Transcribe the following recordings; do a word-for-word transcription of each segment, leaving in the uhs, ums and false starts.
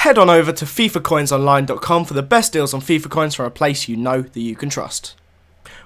head on over to FIFA coins online dot com for the best deals on FIFA coins from a place you know that you can trust.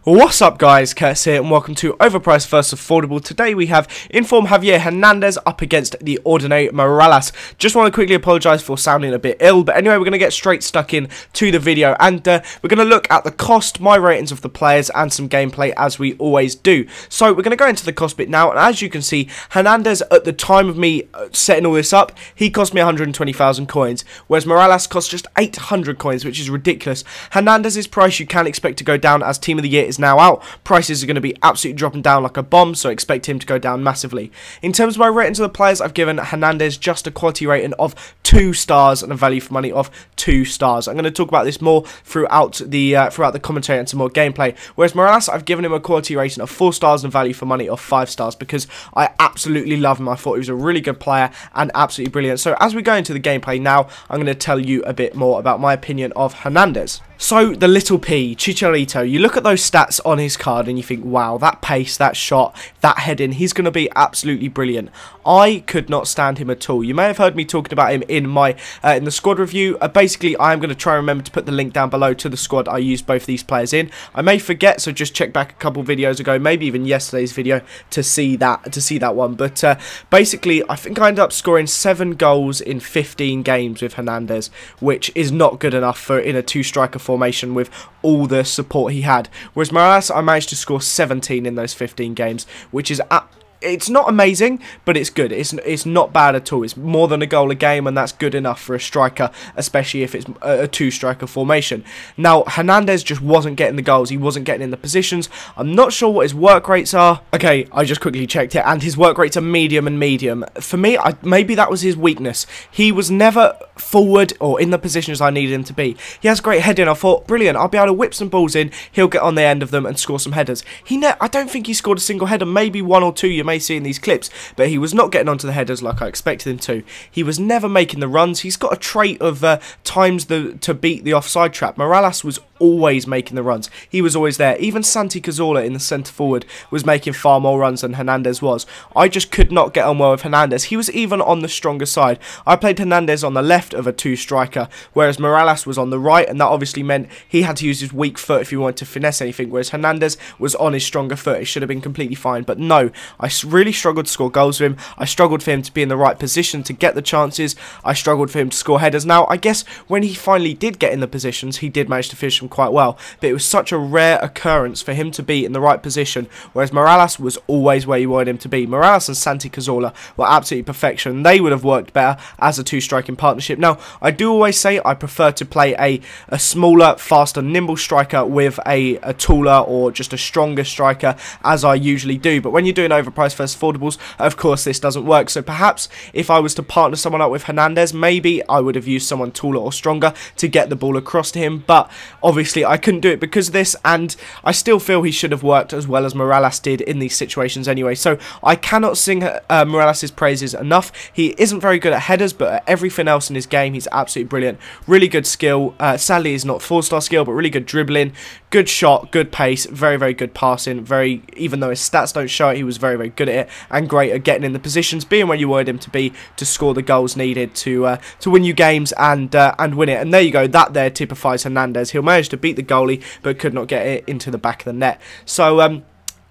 What's up guys, Curtis here and welcome to Overpriced versus Affordable. Today we have in-form Javier Hernandez up against the ordinary Mirallas. Just want to quickly apologise for sounding a bit ill, but anyway we're going to get straight stuck in to the video and uh, we're going to look at the cost, my ratings of the players and some gameplay as we always do. So we're going to go into the cost bit now, and as you can see, Hernandez at the time of me setting all this up, he cost me one hundred twenty thousand coins, whereas Mirallas cost just eight hundred coins, which is ridiculous. Hernandez's price you can expect to go down as Team of the Year is now out. Prices are going to be absolutely dropping down like a bomb, so expect him to go down massively. In terms of my ratings of the players, I've given Hernandez just a quality rating of two stars and a value for money of two stars. I'm going to talk about this more throughout the uh, throughout the commentary and some more gameplay. Whereas Mirallas, I've given him a quality rating of four stars and value for money of five stars because I absolutely love him. I thought he was a really good player and absolutely brilliant. So as we go into the gameplay now, I'm going to tell you a bit more about my opinion of Hernandez. So the little P, Chicharito, you look at those stats on his card and you think, wow, that pace, that shot, that heading, he's going to be absolutely brilliant. I could not stand him at all. You may have heard me talking about him in my uh, in the squad review. Uh, basically, I'm going to try and remember to put the link down below to the squad I used both these players in. I may forget, so just check back a couple videos ago, maybe even yesterday's video, to see that to see that one. But uh, basically, I think I ended up scoring seven goals in fifteen games with Hernandez, which is not good enough for in a two-striker formation with all the support he had. Whereas Mirallas, I managed to score seventeen in those fifteen games, which is at it's not amazing, but it's good. It's it's not bad at all. It's more than a goal a game, and that's good enough for a striker, especially if it's a, a two-striker formation. Now, Hernandez just wasn't getting the goals. He wasn't getting in the positions. I'm not sure what his work rates are. Okay, I just quickly checked it, and his work rates are medium and medium. For me, I, maybe that was his weakness. He was never forward or in the positions I needed him to be. He has great heading. I thought, brilliant, I'll be able to whip some balls in. He'll get on the end of them and score some headers. He, ne I don't think he scored a single header, maybe one or two, you may see in these clips, but he was not getting onto the headers like I expected him to. He was never making the runs. He's got a trait of uh, times the to beat the offside trap. Mirallas was always making the runs. He was always there. Even Santi Cazorla in the centre forward was making far more runs than Hernandez was. I just could not get on well with Hernandez. He was even on the stronger side. I played Hernandez on the left of a two striker, whereas Mirallas was on the right, and that obviously meant he had to use his weak foot if he wanted to finesse anything, whereas Hernandez was on his stronger foot. It should have been completely fine, but no, I really struggled to score goals with him. I struggled for him to be in the right position to get the chances. I struggled for him to score headers. Now, I guess when he finally did get in the positions, he did manage to finish them quite well, but it was such a rare occurrence for him to be in the right position, whereas Mirallas was always where you wanted him to be. Mirallas and Santi Cazorla were absolutely perfection. They would have worked better as a two-striking partnership. Now, I do always say I prefer to play a, a smaller, faster, nimble striker with a, a taller or just a stronger striker, as I usually do, but when you're doing overpriced versus affordables, of course this doesn't work. So perhaps if I was to partner someone up with Hernandez, maybe I would have used someone taller or stronger to get the ball across to him, but obviously I couldn't do it because of this, and I still feel he should have worked as well as Mirallas did in these situations anyway. So I cannot sing uh, Mirallas' praises enough. He isn't very good at headers, but at everything else in his game he's absolutely brilliant. Really good skill, uh, sadly he's not four-star skill, but really good dribbling, good shot, good pace, very very good passing, very, even though his stats don't show it, he was very very good at it, and great at getting in the positions, being where you wanted him to be to score the goals needed to uh, to win you games and uh, and win it. And there you go, that there typifies Hernandez. He'll manage to beat the goalie but could not get it into the back of the net. So um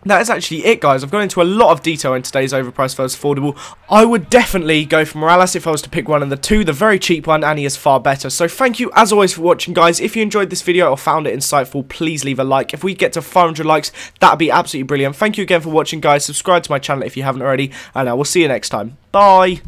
that is actually it, guys. I've gone into a lot of detail in today's Overpriced versus Affordable. I would definitely go for Mirallas if I was to pick one of the two. The very cheap one, and he is far better. So thank you, as always, for watching, guys. If you enjoyed this video or found it insightful, please leave a like. If we get to five hundred likes, that'd be absolutely brilliant. Thank you again for watching, guys. Subscribe to my channel if you haven't already, and I will see you next time. Bye!